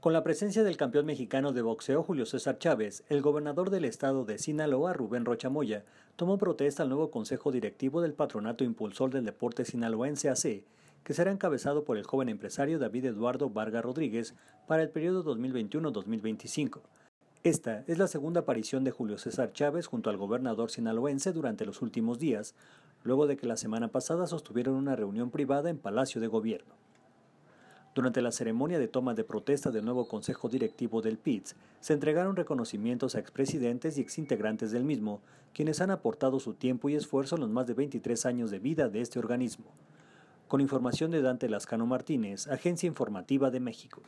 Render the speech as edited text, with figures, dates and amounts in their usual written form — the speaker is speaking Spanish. Con la presencia del campeón mexicano de boxeo Julio César Chávez, el gobernador del estado de Sinaloa, Rubén Rocha Moya, tomó protesta al nuevo consejo directivo del Patronato Impulsor del Deporte Sinaloense A.C., que será encabezado por el joven empresario David Eduardo Vargas Rodríguez para el periodo 2021-2025. Esta es la segunda aparición de Julio César Chávez junto al gobernador sinaloense durante los últimos días, luego de que la semana pasada sostuvieron una reunión privada en Palacio de Gobierno. Durante la ceremonia de toma de protesta del nuevo Consejo Directivo del PITS, se entregaron reconocimientos a expresidentes y exintegrantes del mismo, quienes han aportado su tiempo y esfuerzo en los más de 23 años de vida de este organismo. Con información de Dante Lascano Martínez, Agencia Informativa de México.